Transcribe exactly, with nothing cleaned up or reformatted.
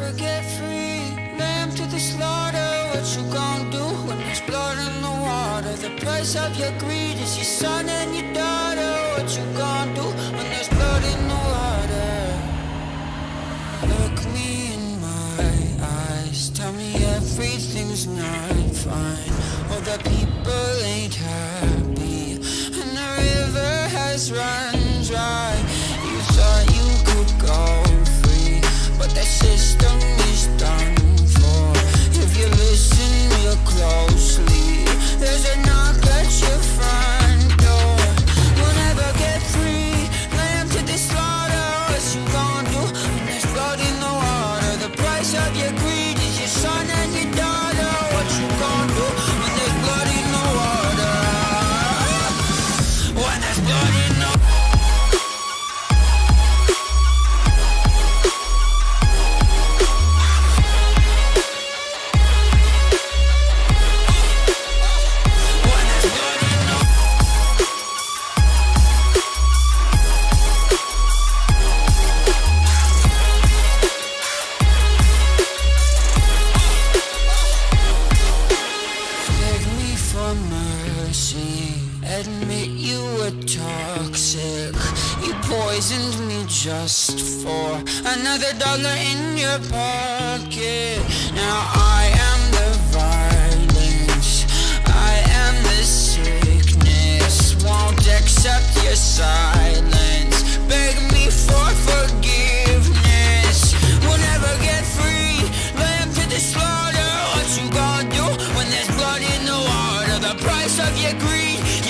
never get free. Lamb to the slaughter, what you gon' do when there's blood in the water? The price of your greed is your son and your daughter. What you gon' do when there's blood in the water? Look me in my eyes, tell me everything's not fine. All the people ain't happy, and the river has run dry. You thought you could go free, but the system is done for. If you listen real closely, there's a knock at your front door. You'll never get free, lamb to the slaughter. What you gon' do when there's blood in the water? The price of your greed is your son and your daughter. What you gon' do when there's blood in the water? When there's blood in the water. Admit you were toxic. You poisoned me just for another dollar in your pocket. Now I am the violence, I am the sickness. Won't accept your silence. Beg me for forgiveness.